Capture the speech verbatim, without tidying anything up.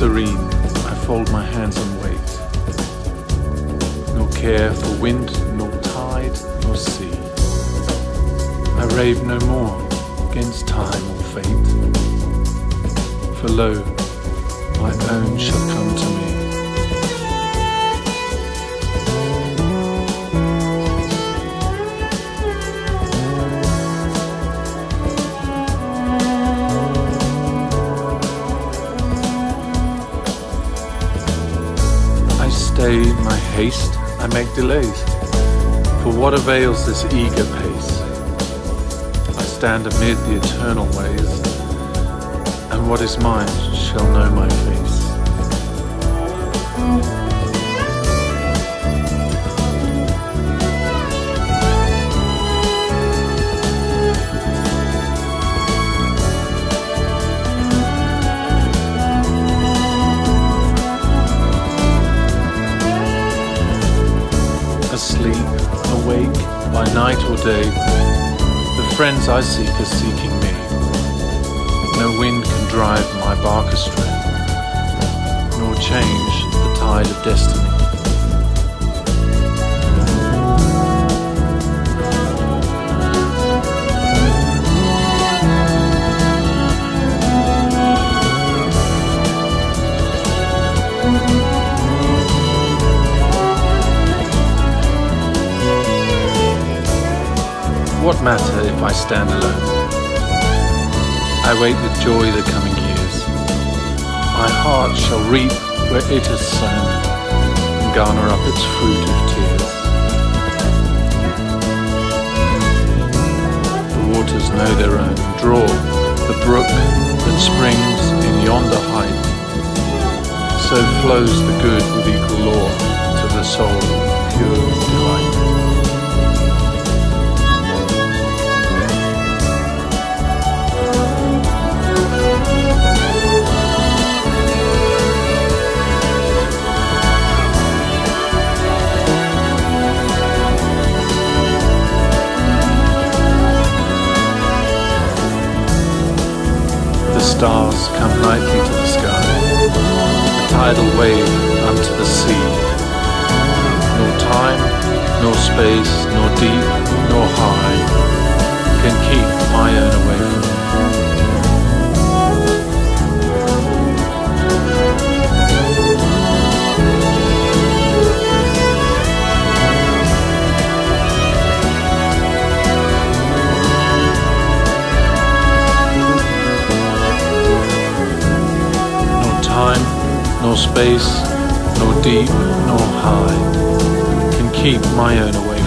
serene, I fold my hands and wait. No care for wind, nor tide, nor sea. I rave no more against time or fate. For lo, my own shall come to me. Stay my haste, I make delays, for what avails this eager pace? I stand amid the eternal ways, and what is mine shall know my face. Asleep, awake, by night or day, the friends I seek are seeking me. No wind can drive my bark astray, nor change the tide of destiny. What matter if I stand alone? I wait with joy the coming years. My heart shall reap where it has sown, and garner up its fruit of tears. The waters know their own, and draw the brook that springs in yonder height. So flows the good with equal law to the soul of pure delight. Stars come nightly to the sky, a tidal wave unto the sea. Nor time, nor space, nor deep, nor high can keep my own away from me. Nor space, nor deep, nor high can keep my own away.